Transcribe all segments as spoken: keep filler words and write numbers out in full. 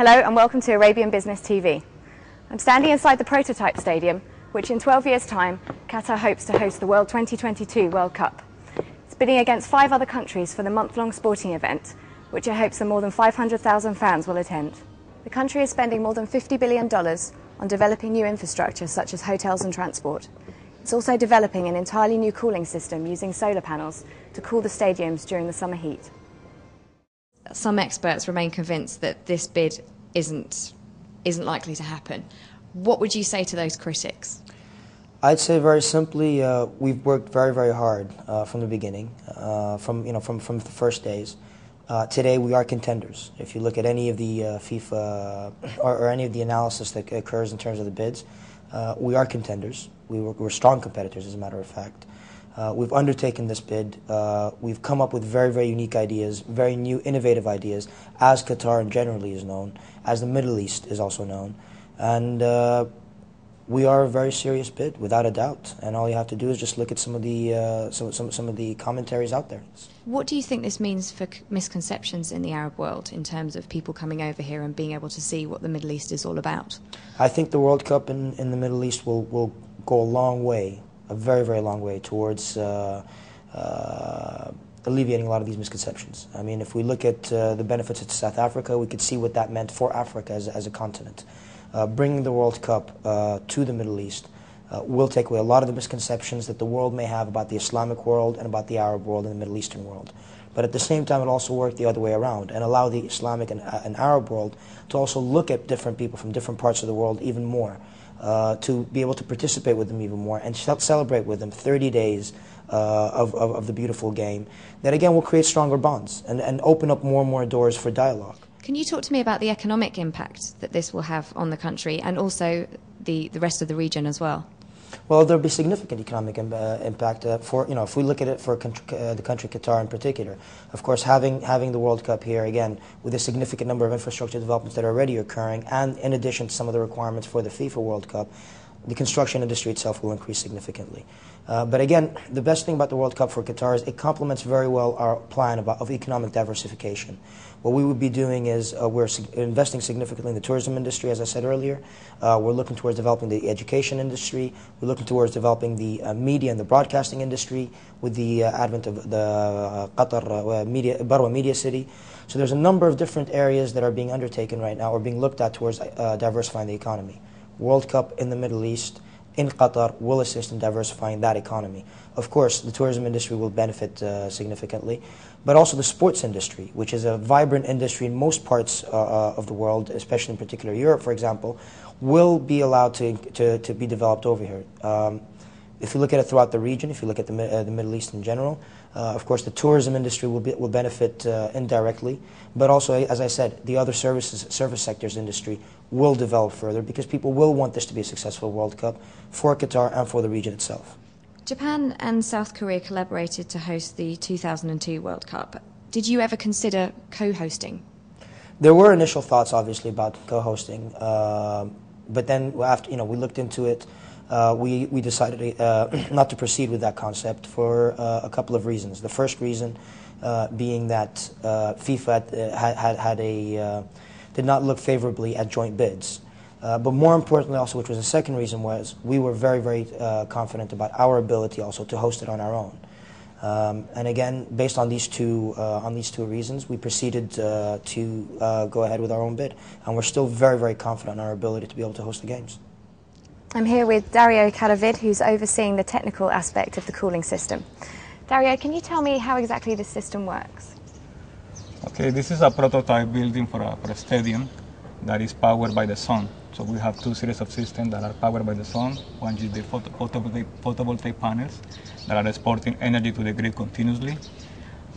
Hello and welcome to Arabian Business T V. I'm standing inside the prototype stadium, which in twelve years' time, Qatar hopes to host the World twenty twenty-two World Cup. It's bidding against five other countries for the month-long sporting event, which it hopes that more than five hundred thousand fans will attend. The country is spending more than fifty billion dollars on developing new infrastructure such as hotels and transport. It's also developing an entirely new cooling system using solar panels to cool the stadiums during the summer heat. Some experts remain convinced that this bid isn't, isn't likely to happen. What would you say to those critics? I'd say very simply, uh, we've worked very, very hard uh, from the beginning, uh, from, you know, from, from the first days. Uh, today we are contenders. If you look at any of the uh, FIFA or, or any of the analysis that occurs in terms of the bids, uh, we are contenders. We were, we're strong competitors, as a matter of fact. Uh, we've undertaken this bid. Uh, we've come up with very, very unique ideas, very new, innovative ideas, as Qatar generally is known, as the Middle East is also known. And uh, we are a very serious bid, without a doubt. And all you have to do is just look at some of the uh, some, some some of the commentaries out there. What do you think this means for misconceptions in the Arab world in terms of people coming over here and being able to see what the Middle East is all about? I think the World Cup in, in the Middle East will, will go a long way. A very, very long way towards uh, uh, alleviating a lot of these misconceptions. I mean, if we look at uh, the benefits of South Africa, we could see what that meant for Africa as, as a continent. Uh, bringing the World Cup uh, to the Middle East uh, will take away a lot of the misconceptions that the world may have about the Islamic world and about the Arab world and the Middle Eastern world. But at the same time, it also worked the other way around and allow the Islamic and, uh, and Arab world to also look at different people from different parts of the world even more, uh, to be able to participate with them even more and celebrate with them thirty days uh, of, of, of the beautiful game. That again will create stronger bonds and, and open up more and more doors for dialogue. Can you talk to me about the economic impact that this will have on the country and also the, the rest of the region as well? Well, there'll be significant economic im uh, impact uh, for, you know, if we look at it for country, uh, the country Qatar in particular. Of course, having having the World Cup here, again, with a significant number of infrastructure developments that are already occurring, and in addition to some of the requirements for the FIFA World Cup, the construction industry itself will increase significantly. Uh, but again, the best thing about the World Cup for Qatar is it complements very well our plan about, of economic diversification. What we would be doing is uh, we're sig investing significantly in the tourism industry, as I said earlier. Uh, we're looking towards developing the education industry. We're looking towards developing the uh, media and the broadcasting industry with the uh, advent of the uh, Qatar uh, media, Barwa Media City. So there's a number of different areas that are being undertaken right now or being looked at towards uh, diversifying the economy. World Cup in the Middle East, in Qatar, will assist in diversifying that economy. Of course, the tourism industry will benefit uh, significantly, but also the sports industry, which is a vibrant industry in most parts uh, of the world, especially in particular Europe, for example, will be allowed to, to, to be developed over here. Um, if you look at it throughout the region, if you look at the, uh, the Middle East in general, uh, of course, the tourism industry will, be, will benefit uh, indirectly, but also, as I said, the other services, service sectors industry will develop further because people will want this to be a successful World Cup for Qatar and for the region itself. Japan and South Korea collaborated to host the two thousand two World Cup. Did you ever consider co-hosting? There were initial thoughts, obviously, about co-hosting, uh, but then after, you know, we looked into it. Uh, we, we decided uh, not to proceed with that concept for uh, a couple of reasons. The first reason uh, being that uh, FIFA had, had, had a, uh, did not look favorably at joint bids. Uh, but more importantly also, which was the second reason, was we were very, very uh, confident about our ability also to host it on our own. Um, and again, based on these two, uh, on these two reasons, we proceeded uh, to uh, go ahead with our own bid. And we're still very, very confident in our ability to be able to host the games. I'm here with Dario Cadavid, who's overseeing the technical aspect of the cooling system. Dario, can you tell me how exactly this system works? Okay, this is a prototype building for a, for a stadium that is powered by the sun. So we have two series of systems that are powered by the sun. One is the photo, photovoltaic, photovoltaic panels that are exporting energy to the grid continuously.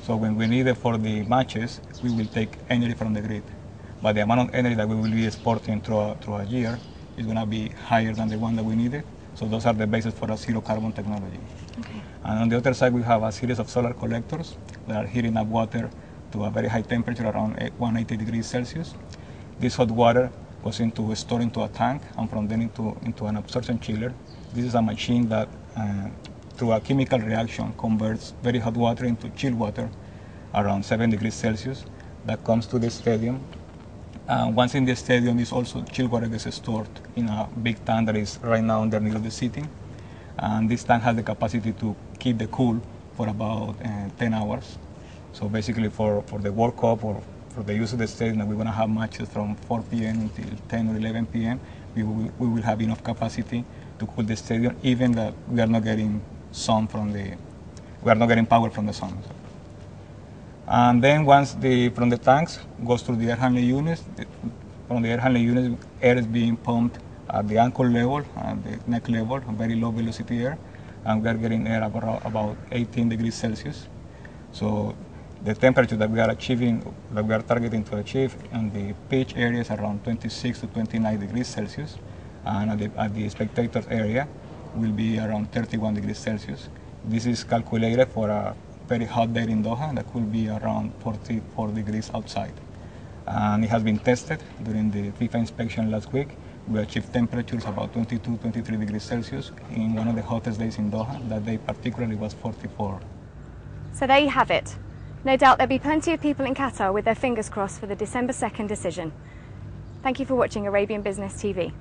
So when we need it for the matches, we will take energy from the grid. But the amount of energy that we will be exporting through a, through a year is going to be higher than the one that we needed. So those are the basis for a zero carbon technology. Okay. And on the other side, we have a series of solar collectors that are heating up water to a very high temperature, around one hundred eighty degrees Celsius. This hot water goes into stored into a tank and from then into, into an absorption chiller. This is a machine that, uh, through a chemical reaction, converts very hot water into chilled water, around seven degrees Celsius, that comes to the stadium Uh, once in the stadium, is also chilled water gets stored in a big tank that is right now underneath of the city. And this tank has the capacity to keep the cool for about uh, ten hours. So basically for, for the World Cup or for the use of the stadium, we're going to have matches from four p m until ten or eleven p m We will, we will have enough capacity to cool the stadium, even that we are not getting sun from the, we are not getting power from the sun. And then once the, from the tanks goes through the air handling units, the, from the air handling units, air is being pumped at the ankle level and the neck level, very low velocity air, and we are getting air about, about eighteen degrees Celsius. So the temperature that we are achieving, that we are targeting to achieve in the pitch area is around twenty-six to twenty-nine degrees Celsius, and at the, at the spectators area will be around thirty-one degrees Celsius. This is calculated for a very hot day in Doha, and that could be around forty-four degrees outside. And it has been tested during the FIFA inspection last week. We achieved temperatures about twenty-two, twenty-three degrees Celsius in one of the hottest days in Doha. That day particularly was forty-four. So there you have it. No doubt there'll be plenty of people in Qatar with their fingers crossed for the December second decision. Thank you for watching Arabian Business T V.